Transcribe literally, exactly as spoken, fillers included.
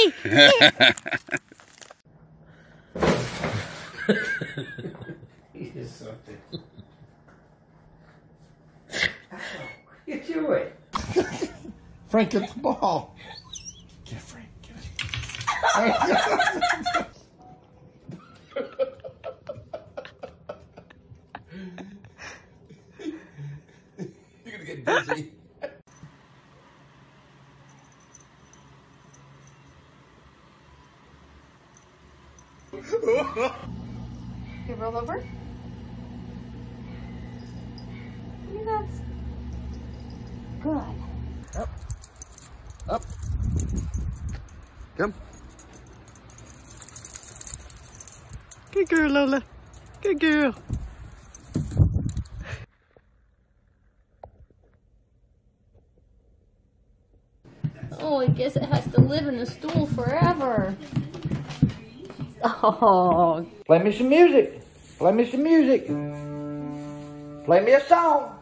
He did something. Ow, you do it. Frank, get the ball. Get Frank, get it. You're gonna get dizzy. You roll over? You guys. Good. Up. Up. Come. Good girl, Lola. Good girl. Oh, I guess it has to live in a stool forever. Oh. Play me some music. Play me some music. Play me a song.